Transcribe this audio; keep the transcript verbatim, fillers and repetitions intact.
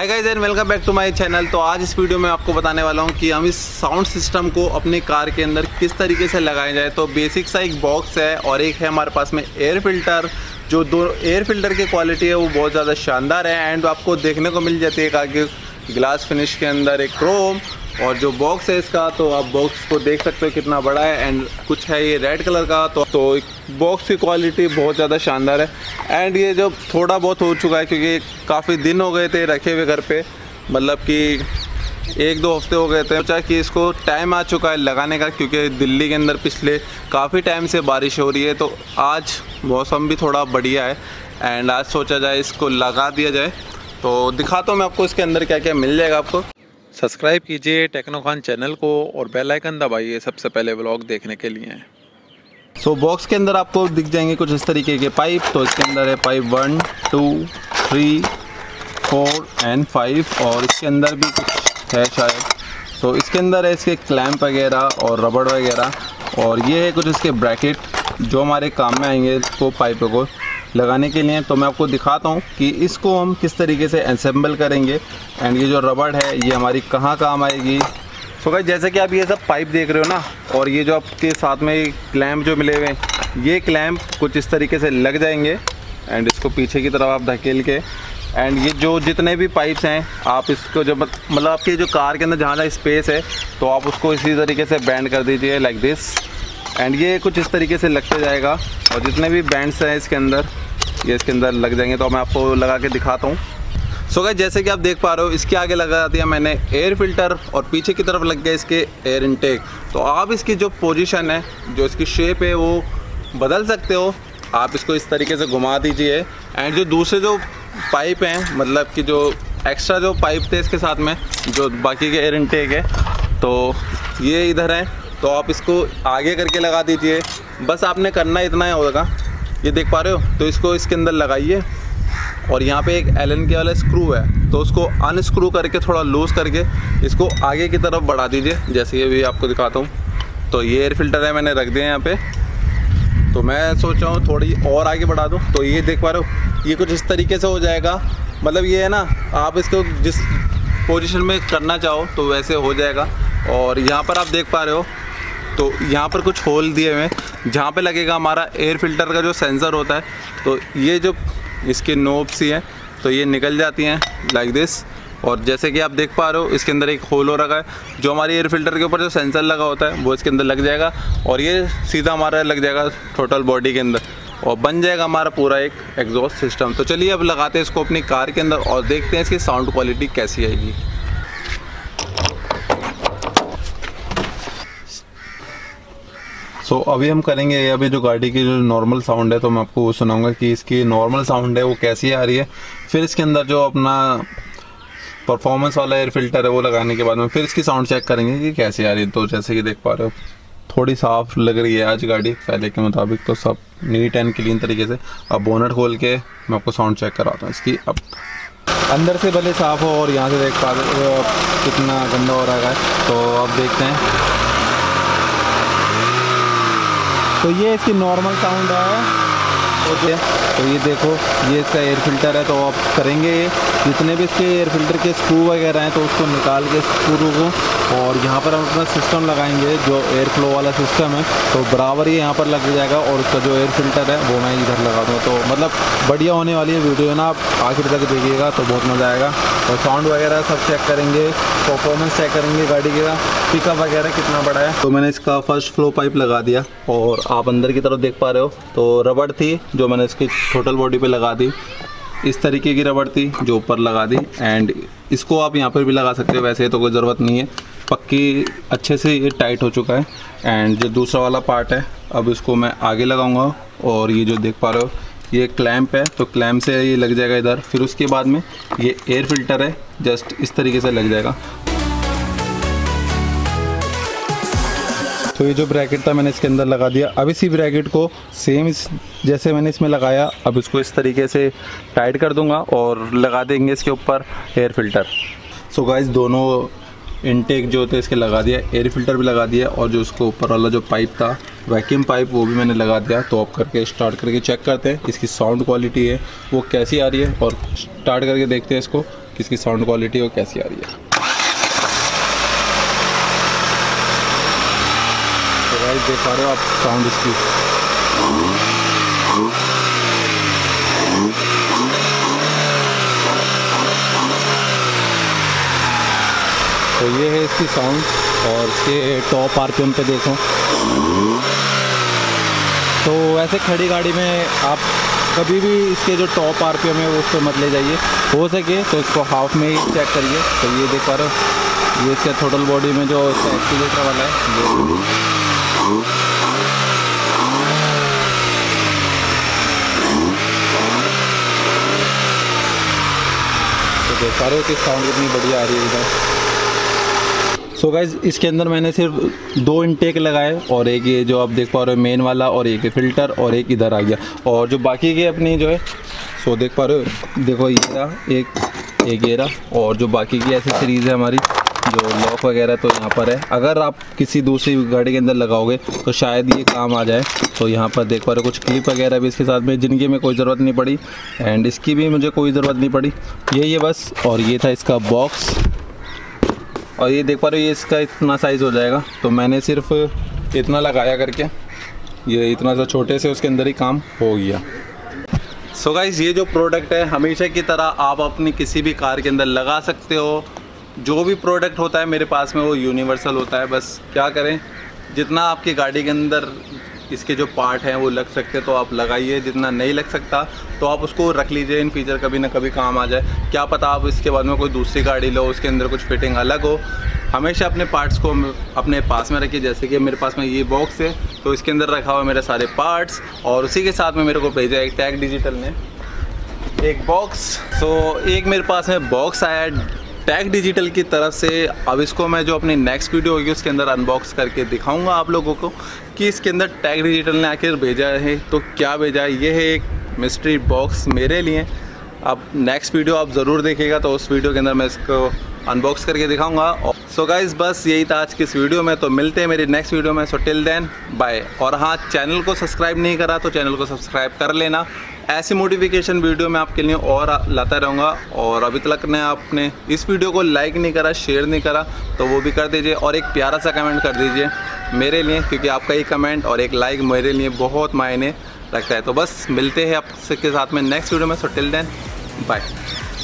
Hi guys and welcome back to my channel. तो आज इस वीडियो में आपको बताने वाला हूं कि हम इस साउंड सिस्टम को अपने कार के अंदर किस तरीके से लगाया जाए। तो बेसिक सा एक बॉक्स है और एक है हमारे पास में एयर फिल्टर। जो दो एयर फिल्टर की क्वालिटी है वो बहुत ज़्यादा शानदार है एंड आपको देखने को मिल जाती है कार के ग्लास फिनिश के अंदर एक क्रोम। और जो बॉक्स है इसका, तो आप बॉक्स को देख सकते हो कितना बड़ा है एंड कुछ है ये रेड कलर का। तो तो बॉक्स की क्वालिटी बहुत ज़्यादा शानदार है एंड ये जो थोड़ा बहुत हो चुका है क्योंकि काफ़ी दिन हो गए थे रखे हुए घर पे, मतलब कि एक दो हफ्ते हो गए थे। सोचा कि इसको टाइम आ चुका है लगाने का क्योंकि दिल्ली के अंदर पिछले काफ़ी टाइम से बारिश हो रही है। तो आज मौसम भी थोड़ा बढ़िया है एंड आज सोचा जाए इसको लगा दिया जाए। तो दिखाता हूँ मैं आपको इसके अंदर क्या क्या मिल जाएगा। आपको सब्सक्राइब कीजिए टेक्नोखान चैनल को और बेल आइकन दबाइए सबसे पहले व्लॉग देखने के लिए। सो so, बॉक्स के अंदर आपको दिख जाएंगे कुछ इस तरीके के पाइप। तो इसके अंदर है pipe one two three four and five और इसके अंदर भी कुछ है शायद। सो so, इसके अंदर है इसके क्लैम्प वगैरह और रबड़ वगैरह और ये है कुछ इसके ब्रैकेट जो हमारे काम में आएंगे इसको पाइप को लगाने के लिए। तो मैं आपको दिखाता हूँ कि इसको हम किस तरीके से असेंबल करेंगे एंड ये जो रबड़ है ये हमारी कहाँ काम आएगी। सो गाइस जैसे कि आप ये सब पाइप देख रहे हो ना, और ये जो आपके साथ में क्लैम्प जो मिले हुए हैं ये क्लैम्प कुछ इस तरीके से लग जाएंगे एंड इसको पीछे की तरफ आप धकेल के एंड ये जो जितने भी पाइप्स हैं आप इसको जब मतलब आपके जो कार के अंदर जहाँ जहाँ स्पेस है तो आप उसको इसी तरीके से बैंड कर दीजिए लाइक दिस एंड ये कुछ इस तरीके से लगते जाएगा। और जितने भी बैंड्स हैं इसके अंदर ये इसके अंदर लग जाएंगे। तो मैं आपको लगा के दिखाता हूँ। सो गाइस जैसे कि आप देख पा रहे हो इसके आगे लगा दिया मैंने एयर फिल्टर और पीछे की तरफ लग गया इसके एयर इनटेक। तो आप इसकी जो पोजीशन है जो इसकी शेप है वो बदल सकते हो। आप इसको इस तरीके से घुमा दीजिए एंड जो दूसरे जो पाइप हैं मतलब कि जो एक्स्ट्रा जो पाइप थे इसके साथ में जो बाकी के एयर इनटेक है तो ये इधर है, तो आप इसको आगे करके लगा दीजिए। बस आपने करना इतना ही होगा, ये देख पा रहे हो। तो इसको इसके अंदर लगाइए और यहाँ पे एक एलन के वाला स्क्रू है तो उसको अनस्क्रू करके थोड़ा लूज़ करके इसको आगे की तरफ बढ़ा दीजिए। जैसे ये भी आपको दिखाता हूँ। तो ये एयर फिल्टर है, मैंने रख दिया यहाँ पे। तो मैं सोच रहा हूँ थोड़ी और आगे बढ़ा दूँ। तो ये देख पा रहे हो ये कुछ इस तरीके से हो जाएगा। मतलब ये है ना, आप इसको जिस पोजिशन में करना चाहो तो वैसे हो जाएगा। और यहाँ पर आप देख पा रहे हो तो यहाँ पर कुछ होल दिए हुए हैं जहाँ पे लगेगा हमारा एयर फिल्टर का जो सेंसर होता है। तो ये जो इसके नोब्स ही हैं तो ये निकल जाती हैं लाइक दिस। और जैसे कि आप देख पा रहे हो इसके अंदर एक होल हो रखा है जो हमारे एयर फिल्टर के ऊपर जो सेंसर लगा होता है वो इसके अंदर लग जाएगा और ये सीधा हमारा लग जाएगा टोटल बॉडी के अंदर और बन जाएगा हमारा पूरा एक एग्जॉस्ट सिस्टम। तो चलिए अब लगाते हैं इसको अपनी कार के अंदर और देखते हैं इसकी साउंड क्वालिटी कैसी आएगी। सो so, अभी हम करेंगे अभी जो गाड़ी की जो नॉर्मल साउंड है तो मैं आपको वो सुनाऊंगा कि इसकी नॉर्मल साउंड है वो कैसी आ रही है। फिर इसके अंदर जो अपना परफॉर्मेंस वाला एयर फिल्टर है वो लगाने के बाद में फिर इसकी साउंड चेक करेंगे कि कैसी आ रही है। तो जैसे कि देख पा रहे हो थोड़ी साफ़ लग रही है आज गाड़ी पहले के मुताबिक। तो सब नीट एंड क्लीन तरीके से। अब बोनट खोल के मैं आपको साउंड चेक कराता हूँ इसकी। अब अंदर से भले साफ़ हो और यहाँ से देख पा रहे हो कितना गंदा हो रहा है। तो अब देखते हैं। तो ये इसकी नॉर्मल साउंड है। ओके तो ये देखो ये इसका एयर फिल्टर है। तो आप करेंगे जितने भी इसके एयर फिल्टर के स्क्रू वगैरह हैं तो उसको निकाल के स्क्रू को और यहाँ पर हम अपना सिस्टम लगाएंगे जो एयर फ्लो वाला सिस्टम है तो बराबर ये यहाँ पर लग जाएगा और उसका जो एयर फिल्टर है वो मैं इधर लगा दूँ। तो मतलब बढ़िया होने वाली है वीडियो ना, आप आखिर तक देखिएगा तो बहुत मज़ा आएगा। और साउंड वगैरह सब चेक करेंगे, परफॉर्मेंस चेक करेंगे गाड़ी का, पिकअप वगैरह कितना बड़ा है। तो मैंने इसका फर्स्ट फ्लो पाइप लगा दिया और आप अंदर की तरफ देख पा रहे हो। तो रबड़ थी जो मैंने इसकी टोटल बॉडी पे लगा दी, इस तरीके की रबड़ थी जो ऊपर लगा दी एंड इसको आप यहाँ पर भी लगा सकते हो। वैसे तो कोई ज़रूरत नहीं है, पक्की अच्छे से ये टाइट हो चुका है। एंड जो दूसरा वाला पार्ट है अब इसको मैं आगे लगाऊँगा और ये जो देख पा रहे हो ये क्लैम्प है तो क्लैम्प से ये लग जाएगा इधर। फिर उसके बाद में ये एयर फिल्टर है जस्ट इस तरीके से लग जाएगा। तो ये जो ब्रैकेट था मैंने इसके अंदर लगा दिया। अब इसी ब्रैकेट को सेम इस जैसे मैंने इसमें लगाया अब इसको इस तरीके से टाइट कर दूंगा और लगा देंगे इसके ऊपर एयर फिल्टर। सो गाइस दोनों इनटेक जो होते हैं इसके लगा दिया, एयर फिल्टर भी लगा दिया और जो उसको ऊपर वाला जो पाइप था वैक्यूम पाइप वो भी मैंने लगा दिया। तो आप करके स्टार्ट करके चेक करते हैं इसकी साउंड क्वालिटी है वो कैसी आ रही है और स्टार्ट करके देखते हैं इसको इसकी साउंड क्वालिटी और कैसी आ रही है। तो गाइस देख पा रहे हो आप साउंड इसकी। तो ये है इसकी साउंड और इसके टॉप आरपीएम पे देखो। तो ऐसे खड़ी गाड़ी में आप कभी भी इसके जो टॉप आरपीएम है उस पर मत ले जाइए, हो सके तो इसको हाफ में ही चेक करिए। तो ये देख पा रहे हो ये इसके टोटल बॉडी में जो इसका एक्सीलेटर वाला है, देख पा रहे हो कि साउंड कितनी बढ़िया आ रही है इधर। सो गाइज इसके अंदर मैंने सिर्फ दो इनटेक लगाए और एक ये जो आप देख पा रहे हो मेन वाला और एक फ़िल्टर और एक इधर आ गया, और जो बाकी के अपनी जो है सो देख पा रहे हो देखो ये रहा एक एक ये रहा, और जो बाकी की एसेसरीज़ है हमारी जो लॉक वगैरह तो यहाँ पर है। अगर आप किसी दूसरी गाड़ी के अंदर लगाओगे तो शायद ये काम आ जाए। तो यहाँ पर देख पा रहे हो कुछ क्लिप वगैरह भी इसके साथ में, जिनकी में कोई ज़रूरत नहीं पड़ी एंड इसकी भी मुझे कोई ज़रूरत नहीं पड़ी, यही है बस। और ये था इसका बॉक्स, और ये देख पा रहे हो ये इसका इतना साइज़ हो जाएगा। तो मैंने सिर्फ इतना लगाया करके ये इतना सा छोटे से उसके अंदर ही काम हो गया। सो गाइस ये जो प्रोडक्ट है हमेशा की तरह आप अपनी किसी भी कार के अंदर लगा सकते हो। जो भी प्रोडक्ट होता है मेरे पास में वो यूनिवर्सल होता है, बस क्या करें जितना आपकी गाड़ी के अंदर इसके जो पार्ट हैं वो लग सकते हैं तो आप लगाइए, जितना नहीं लग सकता तो आप उसको रख लीजिए। इन फ्यूचर कभी ना कभी काम आ जाए, क्या पता आप इसके बाद में कोई दूसरी गाड़ी लो उसके अंदर कुछ फिटिंग अलग हो। हमेशा अपने पार्ट्स को अपने पास में रखिए, जैसे कि मेरे पास में ये बॉक्स है तो इसके अंदर रखा हुआ मेरे सारे पार्ट्स, और उसी के साथ में मेरे को भेजा एक टैग डिजिटल ने एक बॉक्स। तो एक मेरे पास में बॉक्स आया टैग डिजिटल की तरफ से। अब इसको मैं जो अपनी नेक्स्ट वीडियो होगी उसके अंदर अनबॉक्स करके दिखाऊंगा आप लोगों को कि इसके अंदर टैग डिजिटल ने आखिर भेजा है, तो क्या भेजा है। ये है एक मिस्ट्री बॉक्स मेरे लिए। अब नेक्स्ट वीडियो आप ज़रूर देखिएगा, तो उस वीडियो के अंदर मैं इसको अनबॉक्स करके दिखाऊंगा। सो गाइस बस यही था आज की इस वीडियो में, तो मिलते हैं मेरी नेक्स्ट वीडियो में। So till then bye. और हाँ, चैनल को सब्सक्राइब नहीं करा तो चैनल को सब्सक्राइब कर लेना। ऐसी मोटिवेशन वीडियो मैं आपके लिए और लाता रहूँगा। और अभी तक ने आपने इस वीडियो को लाइक नहीं करा, शेयर नहीं करा तो वो भी कर दीजिए, और एक प्यारा सा कमेंट कर दीजिए मेरे लिए, क्योंकि आपका एक कमेंट और एक लाइक मेरे लिए बहुत मायने रखता है। तो बस मिलते हैं आपके साथ में नेक्स्ट वीडियो में। So till then bye.